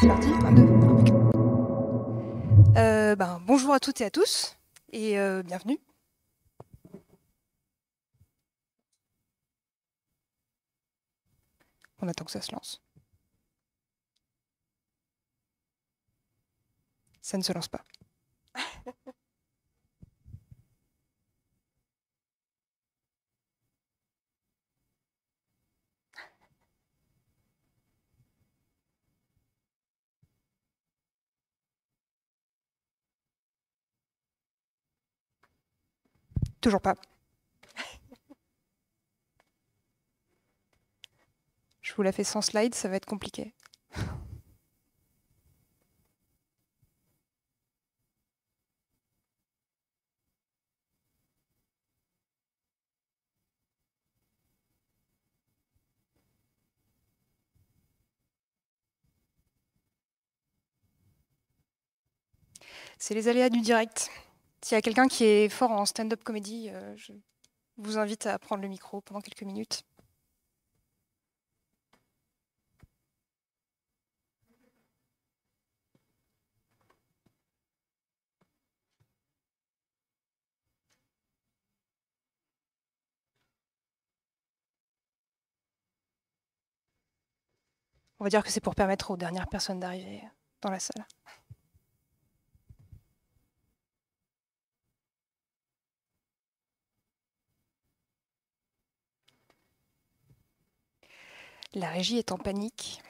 C'est parti, 22. Bonjour à toutes et à tous, et bienvenue. On attend que ça se lance. Ça ne se lance pas. Toujours pas. Je vous la fais sans slide, ça va être compliqué. C'est les aléas du direct. S'il y a quelqu'un qui est fort en stand-up comédie, je vous invite à prendre le micro pendant quelques minutes. On va dire que c'est pour permettre aux dernières personnes d'arriver dans la salle. La régie est en panique.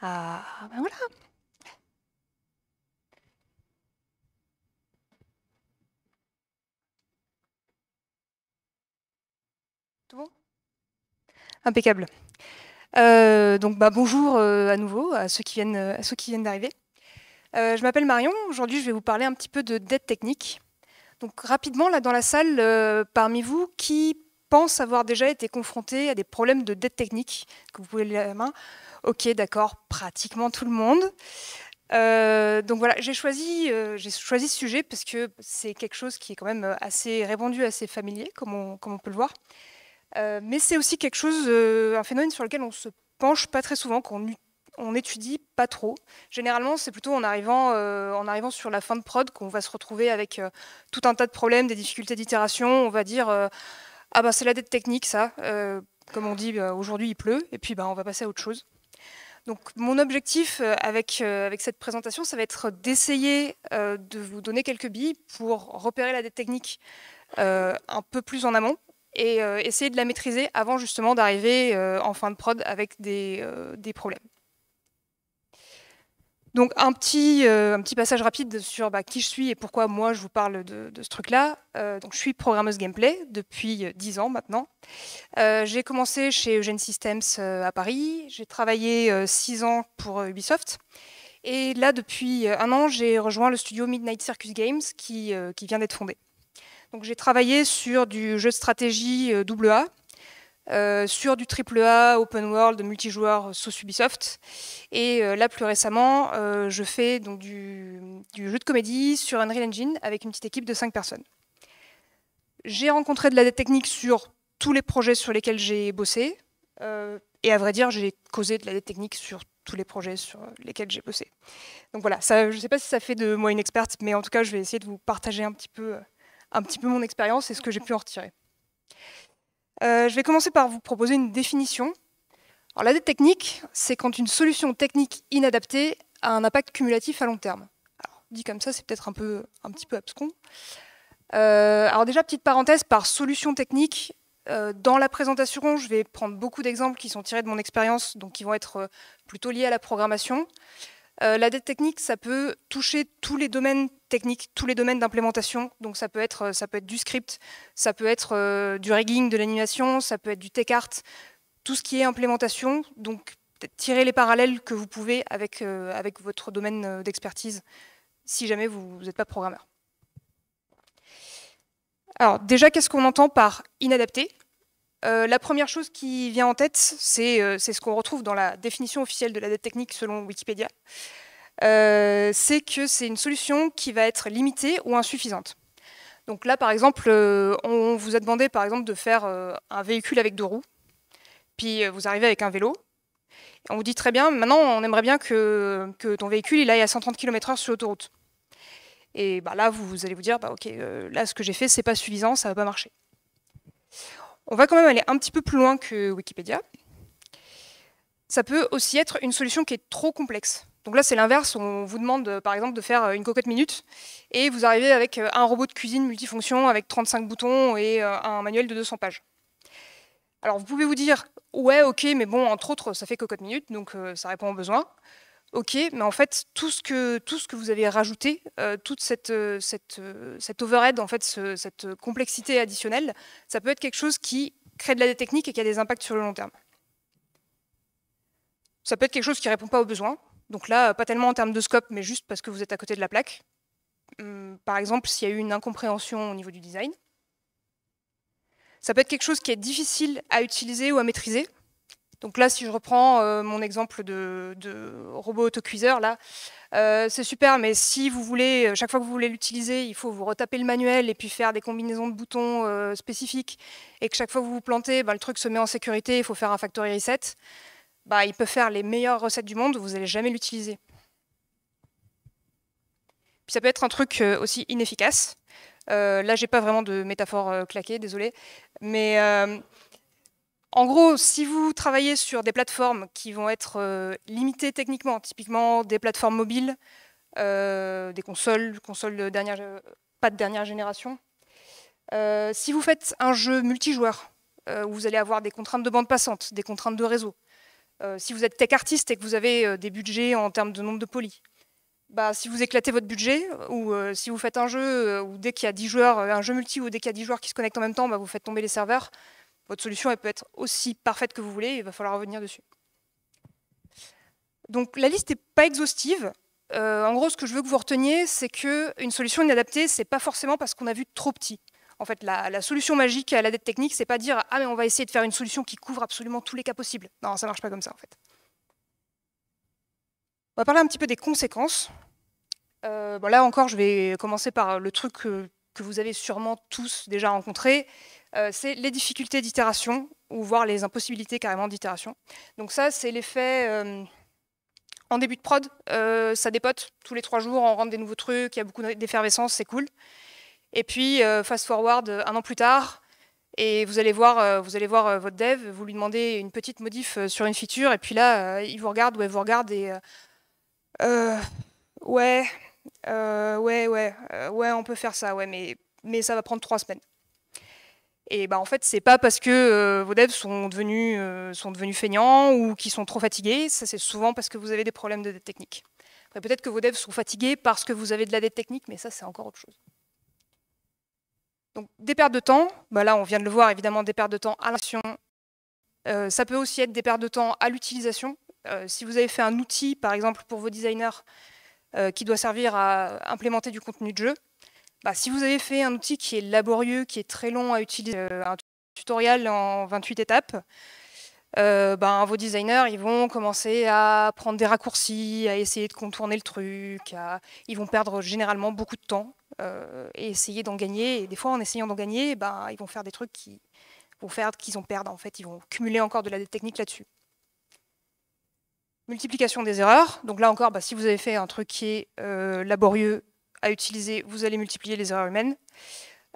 Ah, ben voilà. Bon. Impeccable. Bonjour à nouveau à ceux qui viennent d'arriver. Je m'appelle Marion. Aujourd'hui, je vais vous parler un petit peu de dette technique. Donc rapidement, là dans la salle, parmi vous, qui pense avoir déjà été confronté à des problèmes de dette technique? Que vous pouvez lever la main. Ok, d'accord, pratiquement tout le monde. Donc voilà, j'ai choisi ce sujet parce que c'est quelque chose qui est quand même assez répandu, assez familier, comme on peut le voir. Mais c'est aussi quelque chose, un phénomène sur lequel on se penche pas très souvent, qu'on étudie pas trop. Généralement, c'est plutôt en arrivant sur la fin de prod qu'on va se retrouver avec tout un tas de problèmes, des difficultés d'itération. On va dire ah ben c'est la dette technique ça, comme on dit aujourd'hui il pleut, et puis ben, on va passer à autre chose. Donc mon objectif avec cette présentation, ça va être d'essayer de vous donner quelques billes pour repérer la dette technique un peu plus en amont, et essayer de la maîtriser avant justement d'arriver en fin de prod avec des problèmes. Donc un petit passage rapide sur qui je suis et pourquoi moi je vous parle de ce truc-là. Donc je suis programmeuse gameplay depuis 10 ans maintenant. J'ai commencé chez Eugène Systems à Paris, j'ai travaillé 6 ans pour Ubisoft, et là depuis un an j'ai rejoint le studio Midnight Circus Games qui vient d'être fondé. Donc j'ai travaillé sur du jeu de stratégie AA, sur du AAA, open world, multijoueur sous Ubisoft. Et là plus récemment, je fais donc du jeu de comédie sur Unreal Engine avec une petite équipe de 5 personnes. J'ai rencontré de la dette technique sur tous les projets sur lesquels j'ai bossé. Et à vrai dire, j'ai causé de la dette technique sur tous les projets sur lesquels j'ai bossé. Donc voilà, ça, je ne sais pas si ça fait de moi une experte, mais en tout cas, je vais essayer de vous partager un petit peu mon expérience et ce que j'ai pu en retirer. Je vais commencer par vous proposer une définition. Alors, la dette technique, c'est quand une solution technique inadaptée a un impact cumulatif à long terme. Alors, dit comme ça, c'est peut-être un petit peu abscon. Alors déjà, petite parenthèse, par solution technique, dans la présentation, je vais prendre beaucoup d'exemples qui sont tirés de mon expérience, donc qui vont être plutôt liés à la programmation. La dette technique, ça peut toucher tous les domaines techniques, tous les domaines d'implémentation. Donc ça peut être du script, ça peut être du rigging, de l'animation, ça peut être du tech art, tout ce qui est implémentation. Donc tirez les parallèles que vous pouvez avec votre domaine d'expertise, si jamais vous n'êtes pas programmeur. Alors déjà, qu'est-ce qu'on entend par inadapté? La première chose qui vient en tête, c'est ce qu'on retrouve dans la définition officielle de la dette technique selon Wikipédia, c'est que c'est une solution qui va être limitée ou insuffisante. Donc là, par exemple, on vous a demandé par exemple, de faire un véhicule avec 2 roues, puis vous arrivez avec un vélo, et on vous dit très bien, maintenant on aimerait bien que ton véhicule il aille à 130 km/h sur l'autoroute. Et bah, là, vous allez vous dire, bah, ok, là ce que j'ai fait, c'est pas suffisant, ça va pas marcher. On va quand même aller un petit peu plus loin que Wikipédia. Ça peut aussi être une solution qui est trop complexe. Donc là, c'est l'inverse. On vous demande, par exemple, de faire une cocotte minute et vous arrivez avec un robot de cuisine multifonction avec 35 boutons et un manuel de 200 pages. Alors, vous pouvez vous dire, ouais, ok, mais bon, entre autres, ça fait cocotte minute, donc ça répond aux besoins. Ok, mais en fait, tout ce que vous avez rajouté, toute cette overhead, en fait, cette complexité additionnelle, ça peut être quelque chose qui crée de la dette technique et qui a des impacts sur le long terme. Ça peut être quelque chose qui ne répond pas aux besoins. Donc là, pas tellement en termes de scope, mais juste parce que vous êtes à côté de la plaque. Par exemple, s'il y a eu une incompréhension au niveau du design. Ça peut être quelque chose qui est difficile à utiliser ou à maîtriser. Donc là, si je reprends mon exemple de robot autocuiseur, là, c'est super, mais si vous voulez, chaque fois que vous voulez l'utiliser, il faut vous retaper le manuel et puis faire des combinaisons de boutons spécifiques, et que chaque fois que vous vous plantez, ben, le truc se met en sécurité, il faut faire un factory reset. Bah, il peut faire les meilleures recettes du monde, vous n'allez jamais l'utiliser. Puis ça peut être un truc aussi inefficace. Là, j'ai pas vraiment de métaphore claquée, désolé. Mais en gros, si vous travaillez sur des plateformes qui vont être limitées techniquement, typiquement des plateformes mobiles, des consoles de pas de dernière génération, si vous faites un jeu multijoueur, où vous allez avoir des contraintes de bande passante, des contraintes de réseau, si vous êtes tech artiste et que vous avez des budgets en termes de nombre de polys, bah, si vous éclatez votre budget, ou si vous faites un jeu où dès qu'il y a 10 joueurs, un jeu multi où dès qu'il y a 10 joueurs qui se connectent en même temps, bah, vous faites tomber les serveurs, votre solution elle peut être aussi parfaite que vous voulez, il va falloir revenir dessus. Donc la liste n'est pas exhaustive. En gros, ce que je veux que vous reteniez, c'est qu'une solution inadaptée, ce n'est pas forcément parce qu'on a vu trop petit. En fait, la solution magique à la dette technique, c'est pas dire « Ah, mais on va essayer de faire une solution qui couvre absolument tous les cas possibles. » Non, ça marche pas comme ça, en fait. On va parler un petit peu des conséquences. Bon, là encore, je vais commencer par le truc que vous avez sûrement tous déjà rencontré. C'est les difficultés d'itération, ou voire les impossibilités carrément d'itération. Donc ça, c'est l'effet... en début de prod, ça dépote. Tous les 3 jours, on rentre des nouveaux trucs, il y a beaucoup d'effervescence, c'est cool. Et puis, fast forward, un an plus tard, et vous allez voir votre dev, vous lui demandez une petite modif sur une feature, et puis là, il vous regarde, ou elle vous regarde, et ouais, on peut faire ça, ouais, mais ça va prendre 3 semaines. Et bah, en fait, c'est pas parce que vos devs sont devenus feignants ou qu'ils sont trop fatigués, ça c'est souvent parce que vous avez des problèmes de dette technique. Après, peut-être que vos devs sont fatigués parce que vous avez de la dette technique, mais ça c'est encore autre chose. Donc, des pertes de temps, bah là on vient de le voir évidemment, des pertes de temps à l'action. Ça peut aussi être des pertes de temps à l'utilisation. Si vous avez fait un outil, par exemple, pour vos designers qui doit servir à implémenter du contenu de jeu, bah, si vous avez fait un outil qui est laborieux, qui est très long à utiliser, un tutoriel en 28 étapes, bah, vos designers ils vont commencer à prendre des raccourcis, à essayer de contourner le truc, ils vont perdre généralement beaucoup de temps. Et essayer d'en gagner, et des fois en essayant d'en gagner, ben, ils vont faire des trucs qui vont faire qu'ils en perdent en fait, ils vont cumuler encore de la dette technique là-dessus. Multiplication des erreurs, donc là encore, ben, si vous avez fait un truc qui est laborieux à utiliser, vous allez multiplier les erreurs humaines.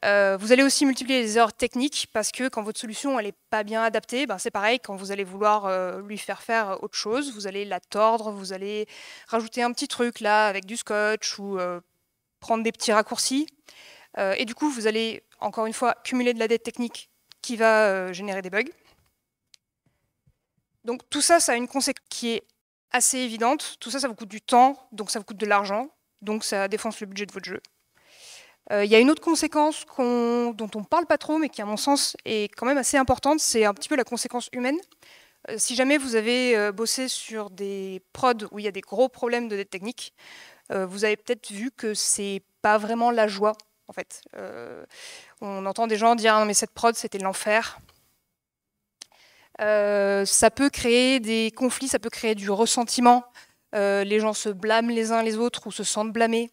Vous allez aussi multiplier les erreurs techniques, parce que quand votre solution n'est pas bien adaptée, ben, c'est pareil, quand vous allez vouloir lui faire autre chose, vous allez la tordre, vous allez rajouter un petit truc là avec du scotch, ou... prendre des petits raccourcis, et du coup vous allez encore une fois cumuler de la dette technique qui va générer des bugs. Donc tout ça, ça a une conséquence qui est assez évidente, tout ça, ça vous coûte du temps, donc ça vous coûte de l'argent, donc ça défonce le budget de votre jeu. Il y a une autre conséquence dont on ne parle pas trop, mais qui à mon sens est quand même assez importante, c'est un petit peu la conséquence humaine. Si jamais vous avez bossé sur des prods où il y a des gros problèmes de dette technique, vous avez peut-être vu que c'est pas vraiment la joie, en fait. On entend des gens dire « Non, mais cette prod, c'était l'enfer. Ça peut créer des conflits, ça peut créer du ressentiment. Les gens se blâment les uns les autres ou se sentent blâmés.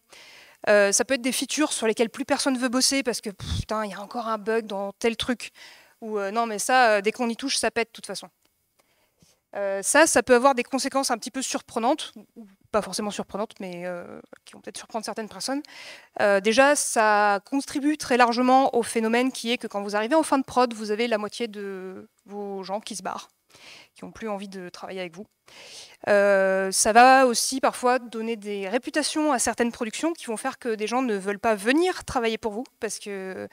Ça peut être des features sur lesquelles plus personne ne veut bosser parce que putain, il y a encore un bug dans tel truc. Ou non, mais ça, dès qu'on y touche, ça pète de toute façon. Ça peut avoir des conséquences un petit peu surprenantes, ou pas forcément surprenantes, mais qui vont peut-être surprendre certaines personnes. Déjà, ça contribue très largement au phénomène qui est que quand vous arrivez en fin de prod, vous avez la moitié de vos gens qui se barrent, qui n'ont plus envie de travailler avec vous. Ça va aussi parfois donner des réputations à certaines productions qui vont faire que des gens ne veulent pas venir travailler pour vous parce que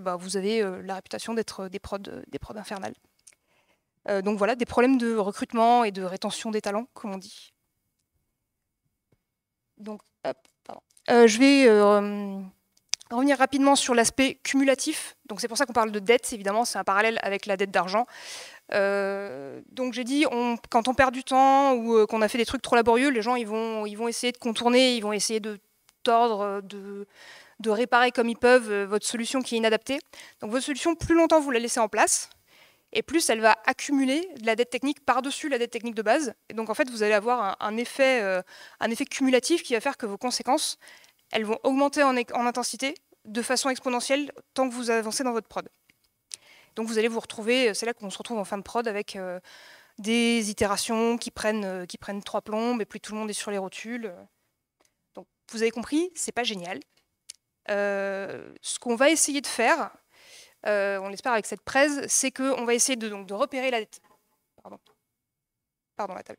bah, vous avez la réputation d'être des prods infernales. Donc voilà, des problèmes de recrutement et de rétention des talents, comme on dit. Donc, hop, pardon. Je vais revenir rapidement sur l'aspect cumulatif. Donc c'est pour ça qu'on parle de dette, évidemment, c'est un parallèle avec la dette d'argent. Donc j'ai dit, quand on perd du temps ou qu'on a fait des trucs trop laborieux, les gens ils vont essayer de contourner, ils vont essayer de tordre, de réparer comme ils peuvent votre solution qui est inadaptée. Donc votre solution, plus longtemps vous la laissez en place, et plus elle va accumuler de la dette technique par-dessus la dette technique de base. Et donc en fait, vous allez avoir un effet cumulatif qui va faire que vos conséquences, elles vont augmenter en intensité de façon exponentielle tant que vous avancez dans votre prod. Donc vous allez vous retrouver, c'est là qu'on se retrouve en fin de prod avec des itérations qui prennent 3 plombes et puis tout le monde est sur les rotules. Donc vous avez compris, c'est pas génial. Ce qu'on va essayer de faire, on l'espère avec cette presse, c'est qu'on va essayer de repérer la dette. Pardon la table.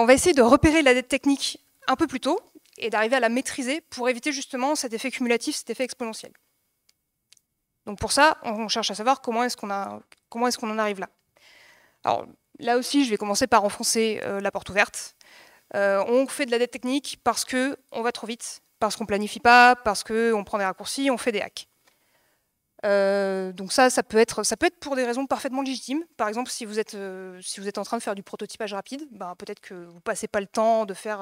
On va essayer de repérer la dette technique un peu plus tôt et d'arriver à la maîtriser pour éviter justement cet effet cumulatif, cet effet exponentiel. Donc pour ça, on cherche à savoir comment est-ce qu'on en arrive là. Alors là aussi, je vais commencer par enfoncer la porte ouverte. On fait de la dette technique parce qu'on va trop vite, parce qu'on ne planifie pas, parce qu'on prend des raccourcis, on fait des hacks. Donc ça peut être pour des raisons parfaitement légitimes. Par exemple, si vous êtes en train de faire du prototypage rapide, ben, peut-être que vous ne passez pas le temps de faire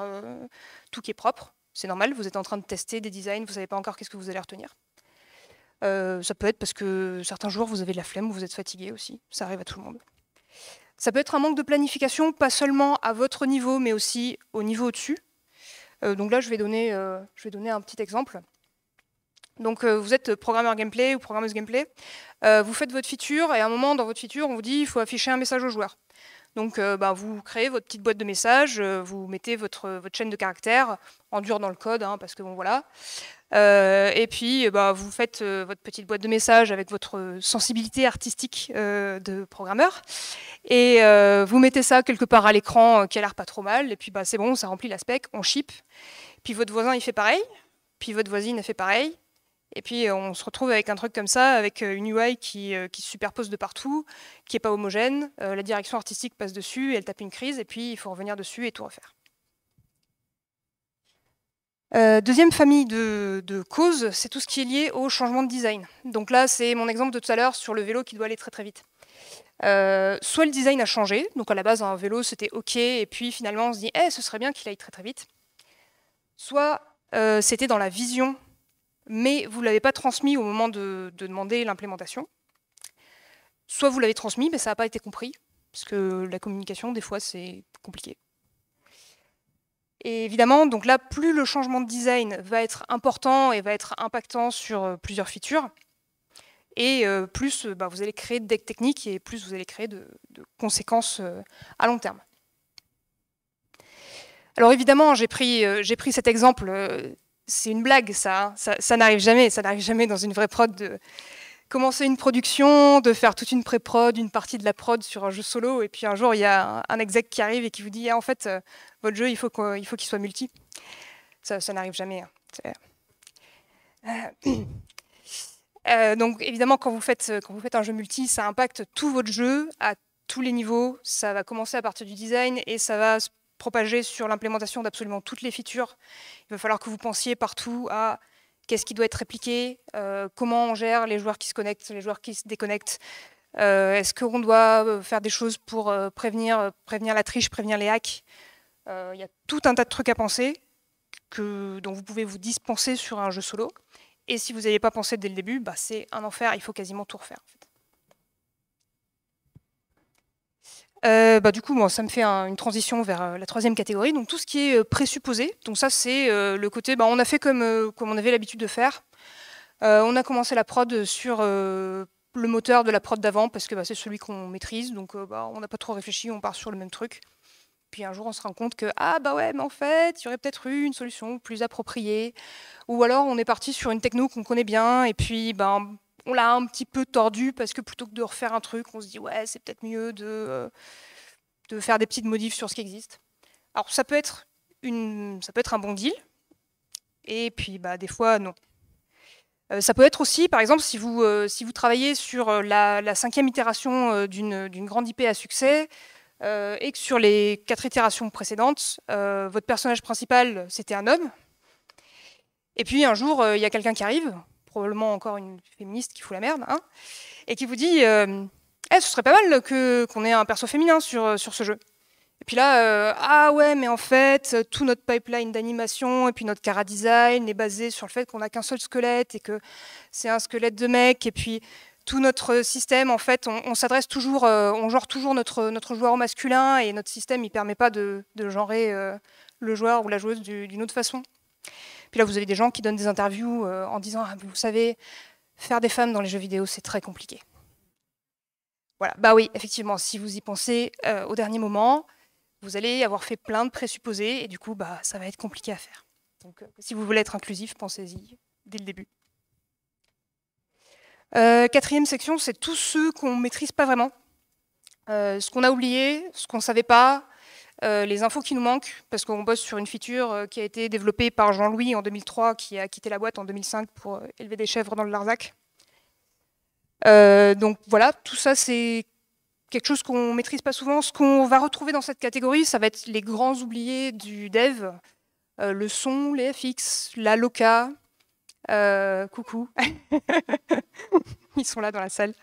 tout qui est propre. C'est normal, vous êtes en train de tester des designs, vous ne savez pas encore qu'est-ce que vous allez retenir. Ça peut être parce que certains jours, vous avez de la flemme ou vous êtes fatigué aussi. Ça arrive à tout le monde. Ça peut être un manque de planification, pas seulement à votre niveau, mais aussi au niveau au-dessus. Donc là, je vais donner un petit exemple. Donc vous êtes programmeur gameplay ou programmeuse gameplay, vous faites votre feature et à un moment dans votre feature on vous dit il faut afficher un message au joueur. Donc bah, vous créez votre petite boîte de messages, vous mettez votre chaîne de caractères en dur dans le code hein, parce que bon voilà. Et puis bah, vous faites votre petite boîte de messages avec votre sensibilité artistique de programmeur et vous mettez ça quelque part à l'écran qui a l'air pas trop mal et puis bah, c'est bon, ça remplit la spec, on ship. Puis votre voisin il fait pareil, puis votre voisine elle fait pareil. Et puis on se retrouve avec un truc comme ça, avec une UI qui se superpose de partout, qui n'est pas homogène, la direction artistique passe dessus, et elle tape une crise, et puis il faut revenir dessus et tout refaire. Deuxième famille de causes, c'est tout ce qui est lié au changement de design. Donc là, c'est mon exemple de tout à l'heure sur le vélo qui doit aller très très vite. Soit le design a changé, donc à la base un vélo c'était OK, et puis finalement on se dit hey, « ce serait bien qu'il aille très très vite ». Soit c'était dans la vision, mais vous ne l'avez pas transmis au moment de demander l'implémentation. Soit vous l'avez transmis, mais ça n'a pas été compris, parce que la communication, des fois, c'est compliqué. Et évidemment, donc là, plus le changement de design va être important et va être impactant sur plusieurs features, et plus bah, vous allez créer de dettes techniques et plus vous allez créer de conséquences à long terme. Alors évidemment, j'ai pris cet exemple... C'est une blague, ça. Hein. Ça n'arrive jamais. Ça n'arrive jamais dans une vraie prod de commencer une production, de faire toute une pré-prod, une partie de la prod sur un jeu solo, et puis un jour, il y a un exec qui arrive et qui vous dit ah, en fait, votre jeu, il faut qu'il soit multi. Ça n'arrive jamais. Hein. Donc, évidemment, quand vous faites un jeu multi, ça impacte tout votre jeu à tous les niveaux. Ça va commencer à partir du design et ça va se propager sur l'implémentation d'absolument toutes les features. Il va falloir que vous pensiez partout à qu'est-ce qui doit être répliqué, comment on gère les joueurs qui se connectent, les joueurs qui se déconnectent, est-ce qu'on doit faire des choses pour prévenir la triche, prévenir les hacks. Il y a tout un tas de trucs à penser dont vous pouvez vous dispenser sur un jeu solo. Et si vous n'avez pas pensé dès le début, bah, c'est un enfer, il faut quasiment tout refaire. En fait. Du coup, bon, ça me fait une transition vers la troisième catégorie, donc tout ce qui est présupposé. Donc ça, c'est le côté, on a fait comme on avait l'habitude de faire. On a commencé la prod sur le moteur de la prod d'avant, parce que c'est celui qu'on maîtrise, donc on n'a pas trop réfléchi, on part sur le même truc. Puis un jour, on se rend compte que, mais en fait, il y aurait peut-être eu une solution plus appropriée. Ou alors, on est parti sur une techno qu'on connaît bien, et puis on l'a un petit peu tordue, parce que plutôt que de refaire un truc, on se dit, ouais, c'est peut-être mieux de faire des petites modifs sur ce qui existe. Alors, ça peut être un bon deal, et puis des fois, non. Ça peut être aussi, par exemple, si vous travaillez sur la cinquième itération d'une grande IP à succès, et que sur les 4 itérations précédentes, votre personnage principal, c'était un homme. Et puis un jour, il y a quelqu'un qui arrive, probablement encore une féministe qui fout la merde, hein, et qui vous dit « ce serait pas mal qu'on ait un perso féminin sur ce jeu ». Et puis là, mais en fait, tout notre pipeline d'animation et puis notre cara design est basé sur le fait qu'on n'a qu'un seul squelette et que c'est un squelette de mec. Et puis tout notre système, en fait, on s'adresse toujours, on genre toujours notre joueur au masculin, et notre système, il ne permet pas de genrer le joueur ou la joueuse d'une autre façon. Puis là, vous avez des gens qui donnent des interviews en disant « vous savez, faire des femmes dans les jeux vidéo, c'est très compliqué ». Voilà, oui, effectivement, si vous y pensez au dernier moment, vous allez avoir fait plein de présupposés, et du coup, ça va être compliqué à faire. Donc, si vous voulez être inclusif, pensez-y dès le début. Quatrième section, c'est tous ceux qu'on ne maîtrise pas vraiment. Ce qu'on a oublié, ce qu'on ne savait pas, les infos qui nous manquent, parce qu'on bosse sur une feature qui a été développée par Jean-Louis en 2003, qui a quitté la boîte en 2005 pour élever des chèvres dans le Larzac. Donc voilà, tout ça, c'est quelque chose qu'on ne maîtrise pas souvent. Ce qu'on va retrouver dans cette catégorie, ça va être les grands oubliés du dev, le son, les FX, la loca. Coucou, ils sont là dans la salle.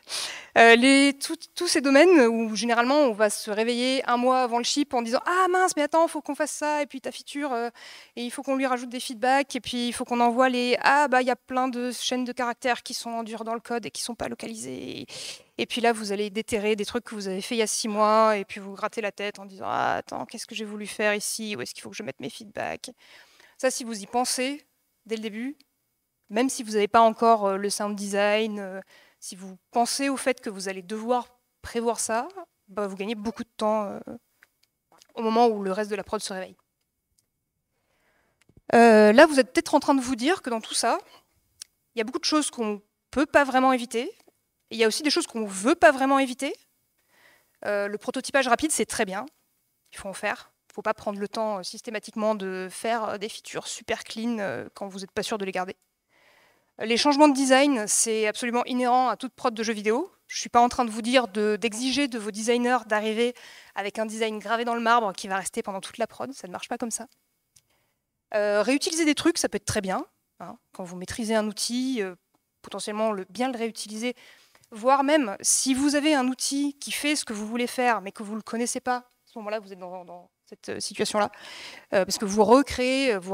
Tous ces domaines où généralement on va se réveiller un mois avant le ship en disant « Ah mince, mais attends, il faut qu'on fasse ça, et puis ta feature, et il faut qu'on lui rajoute des feedbacks, et puis il faut qu'on envoie les « Ah, il y a plein de chaînes de caractères qui sont en dur dans le code et qui ne sont pas localisées. » Et puis là, vous allez déterrer des trucs que vous avez fait il y a 6 mois, et puis vous grattez la tête en disant « Ah, attends, qu'est-ce que j'ai voulu faire ici? Où est-ce qu'il faut que je mette mes feedbacks ?» Ça, si vous y pensez dès le début, même si vous n'avez pas encore le sound design, si vous pensez au fait que vous allez devoir prévoir ça, vous gagnez beaucoup de temps au moment où le reste de la prod se réveille. Là, vous êtes peut-être en train de vous dire que dans tout ça, il y a beaucoup de choses qu'on ne peut pas vraiment éviter. Il y a aussi des choses qu'on ne veut pas vraiment éviter. Le prototypage rapide, c'est très bien. Il faut en faire. Il ne faut pas prendre le temps systématiquement de faire des features super clean quand vous n'êtes pas sûr de les garder. Les changements de design, c'est absolument inhérent à toute prod de jeux vidéo. Je ne suis pas en train de vous dire d'exiger de vos designers d'arriver avec un design gravé dans le marbre qui va rester pendant toute la prod, ça ne marche pas comme ça. Réutiliser des trucs, ça peut être très bien. Hein. Quand vous maîtrisez un outil, potentiellement bien le réutiliser, voire même si vous avez un outil qui fait ce que vous voulez faire mais que vous ne le connaissez pas, à ce moment-là, vous êtes dans cette situation-là, parce que vous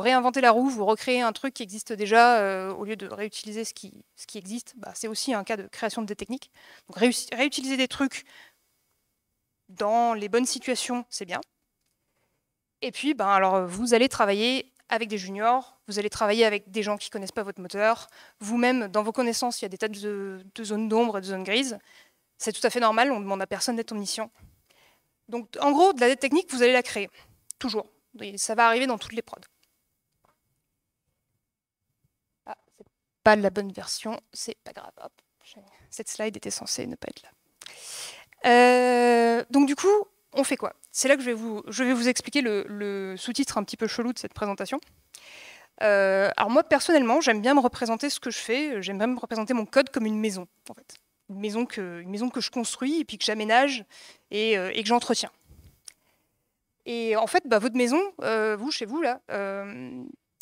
réinventez la roue, vous recréez un truc qui existe déjà, au lieu de réutiliser ce qui existe, c'est aussi un cas de création de des techniques. Donc réutiliser des trucs dans les bonnes situations, c'est bien. Et puis, alors, vous allez travailler avec des juniors, vous allez travailler avec des gens qui ne connaissent pas votre moteur, vous-même, dans vos connaissances, il y a des tas de zones d'ombre et de zones grises, c'est tout à fait normal, on ne demande à personne d'être omniscient. Donc, en gros, de la dette technique, vous allez la créer, toujours. Et ça va arriver dans toutes les prods. Ah, c'est pas la bonne version, c'est pas grave. Hop. Cette slide était censée ne pas être là. Donc, du coup, on fait quoi? C'est là que je vais vous expliquer le sous-titre un petit peu chelou de cette présentation. Alors, moi, personnellement, j'aime bien me représenter ce que je fais. J'aime bien me représenter mon code comme une maison, en fait. Une maison que je construis et puis que j'aménage et que j'entretiens. Et en fait, votre maison, vous, chez vous, là,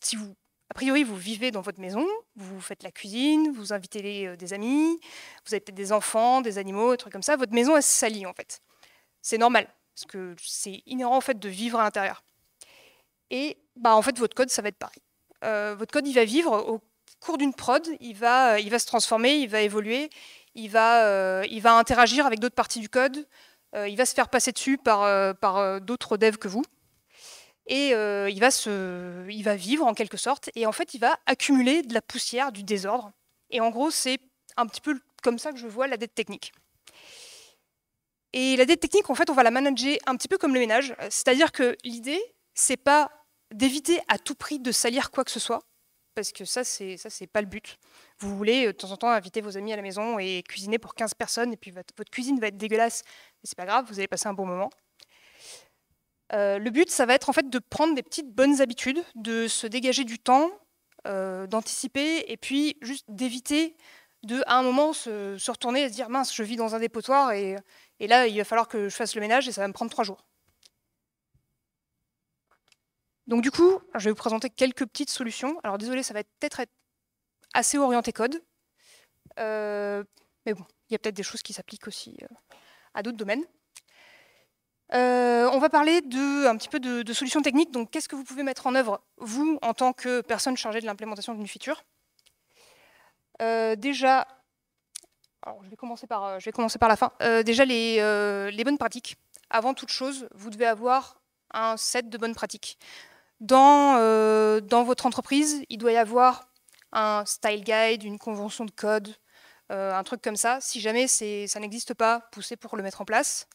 si vous, a priori, vous vivez dans votre maison, vous faites la cuisine, vous invitez des amis, vous avez peut-être des enfants, des animaux, des trucs comme ça, votre maison, elle se salit, en fait. C'est normal, parce que c'est inhérent, en fait, de vivre à l'intérieur. Et, en fait, votre code, ça va être pareil. Votre code, il va vivre au cours d'une prod, il va se transformer, il va évoluer, il va interagir avec d'autres parties du code, il va se faire passer dessus par d'autres devs que vous. Et il va vivre en quelque sorte, et en fait il va accumuler de la poussière, du désordre. Et en gros c'est un petit peu comme ça que je vois la dette technique. Et la dette technique, en fait, on va la manager un petit peu comme le ménage, c'est-à-dire que l'idée, c'est pas d'éviter à tout prix de salir quoi que ce soit, parce que ça c'est pas le but. Vous voulez de temps en temps inviter vos amis à la maison et cuisiner pour 15 personnes, et puis votre cuisine va être dégueulasse, mais c'est pas grave, vous allez passer un bon moment. Le but, ça va être en fait de prendre des petites bonnes habitudes, de se dégager du temps, d'anticiper, et puis juste d'éviter de, à un moment, se retourner et se dire « mince, je vis dans un dépotoir et là, il va falloir que je fasse le ménage et ça va me prendre 3 jours ». Donc du coup, je vais vous présenter quelques petites solutions. Alors désolé, ça va peut-être être assez orienté code, mais bon, il y a peut-être des choses qui s'appliquent aussi à d'autres domaines. On va parler un petit peu de solutions techniques. Donc, qu'est-ce que vous pouvez mettre en œuvre, vous, en tant que personne chargée de l'implémentation d'une feature? Déjà, alors, je vais commencer par la fin. Déjà, les bonnes pratiques. Avant toute chose, vous devez avoir un set de bonnes pratiques. Dans votre entreprise, il doit y avoir un style guide, une convention de code, un truc comme ça. Si jamais ça n'existe pas, poussez pour le mettre en place.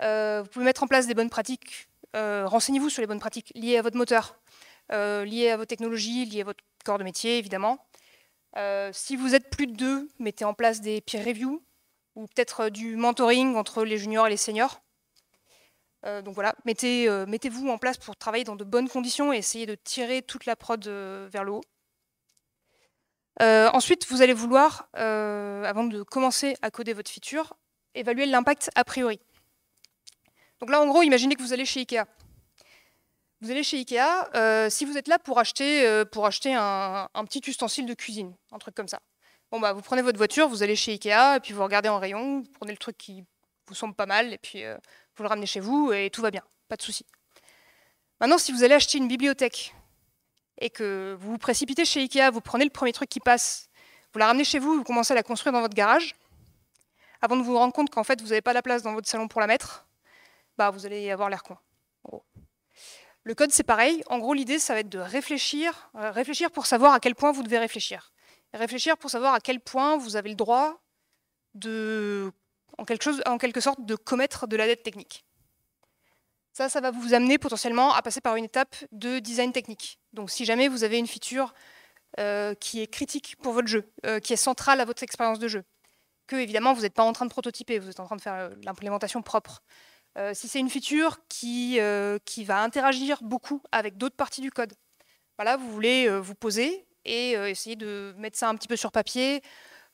Vous pouvez mettre en place des bonnes pratiques, renseignez-vous sur les bonnes pratiques liées à votre moteur, liées à vos technologies, liées à votre corps de métier, évidemment. Si vous êtes plus de 2, mettez en place des peer reviews, ou peut-être du mentoring entre les juniors et les seniors. Donc voilà, mettez-vous en place pour travailler dans de bonnes conditions et essayer de tirer toute la prod vers le haut. Ensuite, vous allez vouloir, avant de commencer à coder votre feature, évaluer l'impact a priori. Donc là, en gros, imaginez que vous allez chez Ikea. Vous allez chez Ikea, si vous êtes là pour acheter un petit ustensile de cuisine, un truc comme ça. Bon, bah, vous prenez votre voiture, vous allez chez Ikea, et puis vous regardez en rayon, vous prenez le truc qui vous semble pas mal, et puis vous le ramenez chez vous, et tout va bien, pas de souci. Maintenant, si vous allez acheter une bibliothèque, et que vous vous précipitez chez Ikea, vous prenez le premier truc qui passe, vous la ramenez chez vous, vous commencez à la construire dans votre garage, avant de vous rendre compte qu'en fait, vous n'avez pas la place dans votre salon pour la mettre, bah, vous allez avoir l'air con. Le code, c'est pareil. En gros, l'idée, ça va être de réfléchir pour savoir à quel point vous devez réfléchir. Réfléchir pour savoir à quel point vous avez le droit de, en quelque sorte, de commettre de la dette technique. Ça va vous amener potentiellement à passer par une étape de design technique. Donc, si jamais vous avez une feature qui est critique pour votre jeu, qui est centrale à votre expérience de jeu, que, évidemment, vous n'êtes pas en train de prototyper, vous êtes en train de faire l'implémentation propre. Si c'est une feature qui va interagir beaucoup avec d'autres parties du code, voilà, vous voulez vous poser et essayer de mettre ça un petit peu sur papier,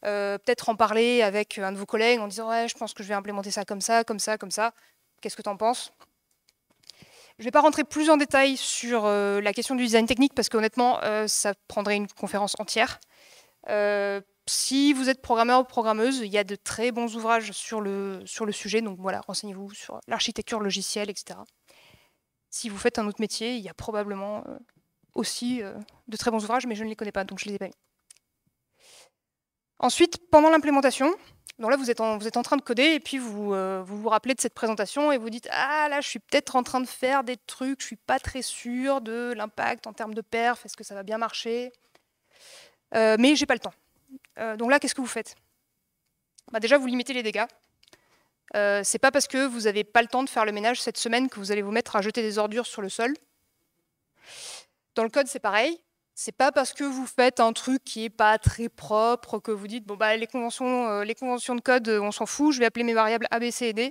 peut-être en parler avec un de vos collègues en disant « ouais, je pense que je vais implémenter ça comme ça, comme ça, comme ça, qu'est-ce que t'en penses ?» Je ne vais pas rentrer plus en détail sur la question du design technique parce qu'honnêtement, ça prendrait une conférence entière. Si vous êtes programmeur ou programmeuse, il y a de très bons ouvrages sur le sujet, donc voilà, renseignez-vous sur l'architecture logicielle, etc. Si vous faites un autre métier, il y a probablement aussi de très bons ouvrages, mais je ne les connais pas, donc je ne les ai pas mis. Ensuite, pendant l'implémentation, donc là vous êtes en train de coder, et puis vous rappelez de cette présentation, et vous dites « ah là, je suis peut-être en train de faire des trucs, je ne suis pas très sûr de l'impact en termes de perf, est-ce que ça va bien marcher ?» mais j'ai pas le temps. Donc là, qu'est-ce que vous faites? Bah déjà, vous limitez les dégâts. C'est pas parce que vous n'avez pas le temps de faire le ménage cette semaine que vous allez vous mettre à jeter des ordures sur le sol. Dans le code, c'est pareil. C'est pas parce que vous faites un truc qui n'est pas très propre que vous dites bon bah les conventions de code, on s'en fout. Je vais appeler mes variables A, B, C et D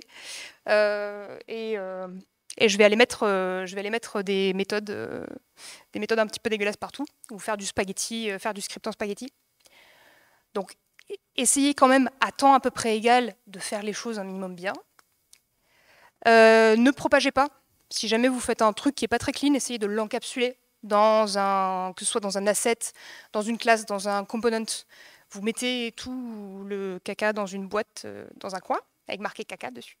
et je vais aller mettre des méthodes un petit peu dégueulasses partout ou faire du spaghetti, faire du script en spaghetti. Donc, essayez quand même à temps à peu près égal de faire les choses un minimum bien. Ne propagez pas. Si jamais vous faites un truc qui n'est pas très clean, essayez de l'encapsuler, que ce soit dans un asset, dans une classe, dans un component. Vous mettez tout le caca dans une boîte, dans un coin, avec marqué caca dessus.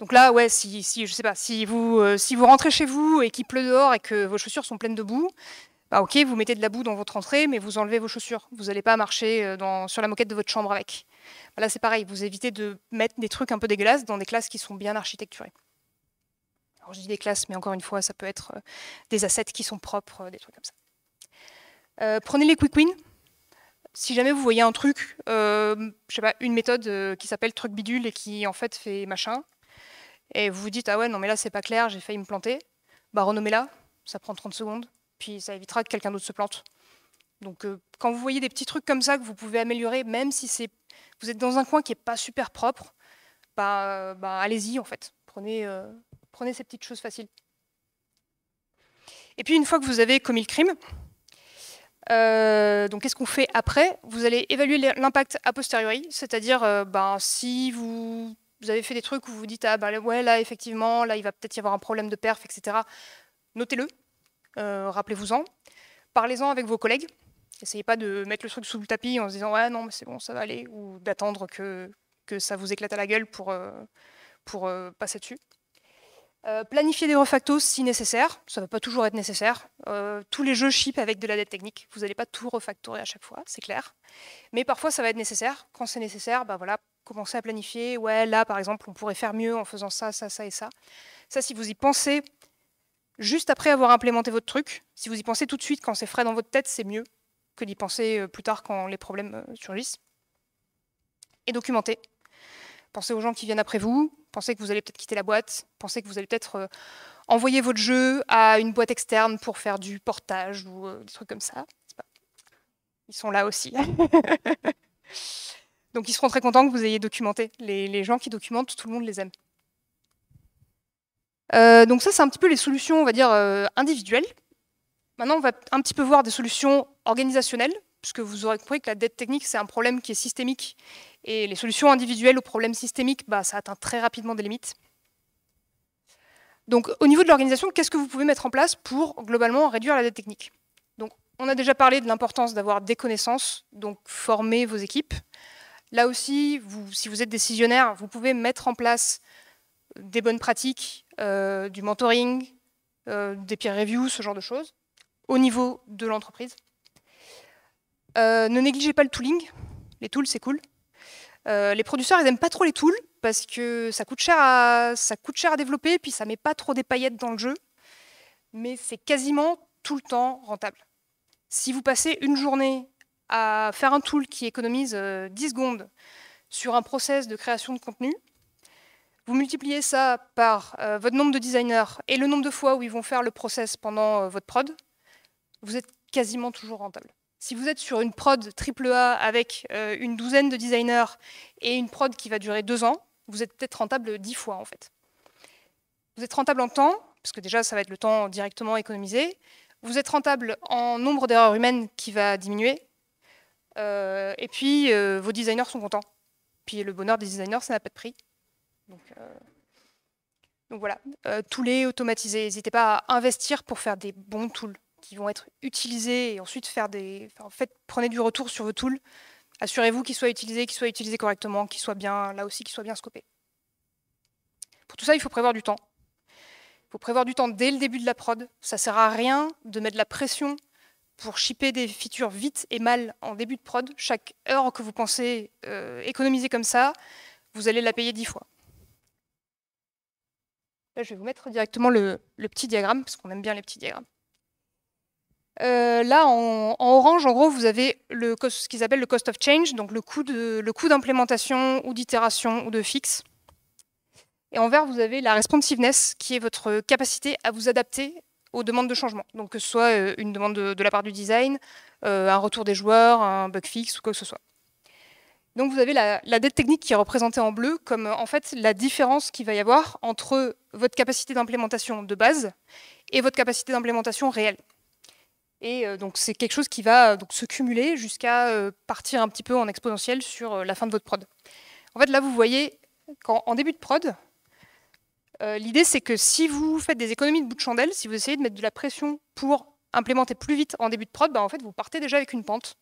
Donc là, ouais, je sais pas, si vous rentrez chez vous et qu'il pleut dehors et que vos chaussures sont pleines de boue, bah ok, vous mettez de la boue dans votre entrée, mais vous enlevez vos chaussures. Vous n'allez pas marcher sur la moquette de votre chambre avec. Là, c'est pareil, vous évitez de mettre des trucs un peu dégueulasses dans des classes qui sont bien architecturées. Alors, je dis des classes, mais encore une fois, ça peut être des assets qui sont propres, des trucs comme ça. Prenez les quick wins. Si jamais vous voyez un truc, je sais pas, une méthode qui s'appelle truc bidule et qui en fait fait machin, et vous vous dites ah ouais non mais là c'est pas clair, j'ai failli me planter, bah renommez-la, ça prend 30 secondes, puis ça évitera que quelqu'un d'autre se plante. Donc quand vous voyez des petits trucs comme ça que vous pouvez améliorer, même si vous êtes dans un coin qui est pas super propre, bah allez-y en fait, prenez ces petites choses faciles. Et puis une fois que vous avez commis le crime, donc qu'est-ce qu'on fait après? Vous allez évaluer l'impact a posteriori, c'est-à-dire si vous avez fait des trucs où vous dites ah ben ouais là effectivement là il va peut-être y avoir un problème de perf, etc. Notez-le, rappelez-vous-en, parlez-en avec vos collègues, essayez pas de mettre le truc sous le tapis en se disant ouais non mais c'est bon ça va aller, ou d'attendre que ça vous éclate à la gueule pour passer dessus. Planifier des refactos si nécessaire, ça ne va pas toujours être nécessaire. Tous les jeux ship avec de la dette technique, vous n'allez pas tout refactorer à chaque fois, c'est clair. Mais parfois ça va être nécessaire. Quand c'est nécessaire, bah voilà, commencez à planifier. Ouais, là par exemple, on pourrait faire mieux en faisant ça, ça, ça et ça. Ça, si vous y pensez juste après avoir implémenté votre truc, si vous y pensez tout de suite quand c'est frais dans votre tête, c'est mieux que d'y penser plus tard quand les problèmes surgissent. Et documenter. Pensez aux gens qui viennent après vous, pensez que vous allez peut-être quitter la boîte, pensez que vous allez peut-être envoyer votre jeu à une boîte externe pour faire du portage ou des trucs comme ça. Ils sont là aussi. Donc ils seront très contents que vous ayez documenté. Les gens qui documentent, tout le monde les aime. Donc ça, c'est un petit peu les solutions, on va dire, individuelles. Maintenant, on va un petit peu voir des solutions organisationnelles, puisque vous aurez compris que la dette technique, c'est un problème qui est systémique. Et les solutions individuelles aux problèmes systémiques, bah, ça atteint très rapidement des limites. Donc, au niveau de l'organisation, qu'est-ce que vous pouvez mettre en place pour, globalement, réduire la dette technique? Donc, on a déjà parlé de l'importance d'avoir des connaissances, donc former vos équipes. Là aussi, si vous êtes décisionnaire, vous pouvez mettre en place des bonnes pratiques, du mentoring, des peer reviews, ce genre de choses, au niveau de l'entreprise. Ne négligez pas le tooling. Les tools, c'est cool. Les producteurs, ils n'aiment pas trop les tools parce que ça coûte cher à développer, puis ça ne met pas trop des paillettes dans le jeu, mais c'est quasiment tout le temps rentable. Si vous passez une journée à faire un tool qui économise 10 secondes sur un process de création de contenu, vous multipliez ça par votre nombre de designers et le nombre de fois où ils vont faire le process pendant votre prod, vous êtes quasiment toujours rentable. Si vous êtes sur une prod AAA avec une douzaine de designers et une prod qui va durer 2 ans, vous êtes peut-être rentable 10 fois en fait. Vous êtes rentable en temps, parce que déjà ça va être le temps directement économisé. Vous êtes rentable en nombre d'erreurs humaines qui va diminuer. Et puis vos designers sont contents. Puis le bonheur des designers, ça n'a pas de prix. Donc voilà, tooler, automatiser. N'hésitez pas à investir pour faire des bons tools qui vont être utilisés et ensuite prenez du retour sur vos tools. Assurez-vous qu'ils soient utilisés correctement, qu'ils soient bien scopés. Pour tout ça, il faut prévoir du temps. Il faut prévoir du temps dès le début de la prod. Ça ne sert à rien de mettre de la pression pour shipper des features vite et mal en début de prod. Chaque heure que vous pensez économiser comme ça, vous allez la payer 10 fois. Là, je vais vous mettre directement le petit diagramme, parce qu'on aime bien les petits diagrammes. Là, en orange, en gros, vous avez ce qu'ils appellent le cost of change, donc le coût d'implémentation ou d'itération ou de fixe. Et en vert, vous avez la responsiveness, qui est votre capacité à vous adapter aux demandes de changement. Donc que ce soit une demande de la part du design, un retour des joueurs, un bug fixe ou quoi que ce soit. Donc vous avez la dette technique qui est représentée en bleu comme en fait la différence qu'il va y avoir entre votre capacité d'implémentation de base et votre capacité d'implémentation réelle. Et donc c'est quelque chose qui va donc se cumuler jusqu'à partir un petit peu en exponentiel sur la fin de votre prod. En fait là vous voyez qu'en début de prod, l'idée c'est que si vous faites des économies de bout de chandelle, si vous essayez de mettre de la pression pour implémenter plus vite en début de prod, bah, en fait vous partez déjà avec une pente.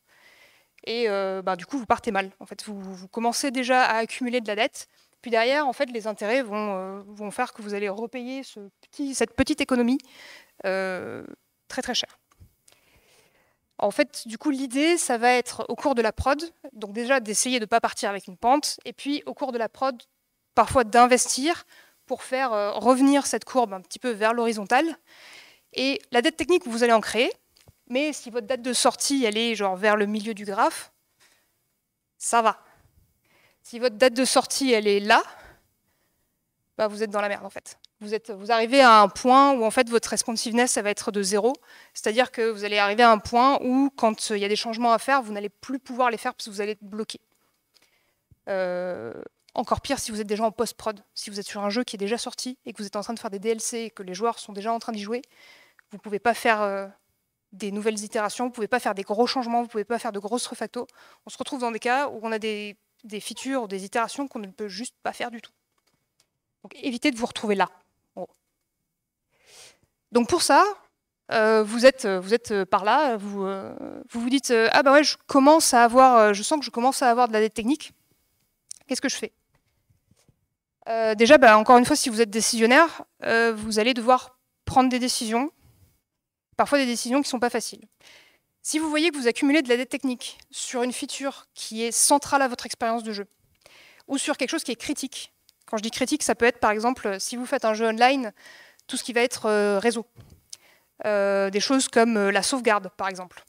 Et bah, du coup vous partez mal. En fait vous commencez déjà à accumuler de la dette. Puis derrière en fait les intérêts vont faire que vous allez repayer cette petite économie très très cher. En fait, du coup, l'idée, ça va être au cours de la prod, donc déjà d'essayer de ne pas partir avec une pente, et puis au cours de la prod, parfois d'investir pour faire revenir cette courbe un petit peu vers l'horizontale. Et la dette technique, vous allez en créer, mais si votre date de sortie, elle est genre vers le milieu du graphe, ça va. Si votre date de sortie, elle est là, bah, vous êtes dans la merde, en fait. Vous arrivez à un point où en fait votre responsiveness ça va être de 0, c'est-à-dire que vous allez arriver à un point où quand il y a des changements à faire, vous n'allez plus pouvoir les faire parce que vous allez être bloqué. Encore pire si vous êtes déjà en post-prod, si vous êtes sur un jeu qui est déjà sorti et que vous êtes en train de faire des DLC et que les joueurs sont déjà en train d'y jouer, vous ne pouvez pas faire des nouvelles itérations, vous ne pouvez pas faire des gros changements, vous ne pouvez pas faire de grosses refactos. On se retrouve dans des cas où on a des features ou des itérations qu'on ne peut juste pas faire du tout. Donc évitez de vous retrouver là. Donc pour ça, vous êtes par là, vous vous dites ah bah ouais, je sens que je commence à avoir de la dette technique. Qu'est-ce que je fais? Déjà, bah, encore une fois, si vous êtes décisionnaire, vous allez devoir prendre des décisions, parfois des décisions qui ne sont pas faciles. Si vous voyez que vous accumulez de la dette technique sur une feature qui est centrale à votre expérience de jeu, ou sur quelque chose qui est critique. Quand je dis critique, ça peut être par exemple si vous faites un jeu online, tout ce qui va être réseau. Des choses comme la sauvegarde, par exemple.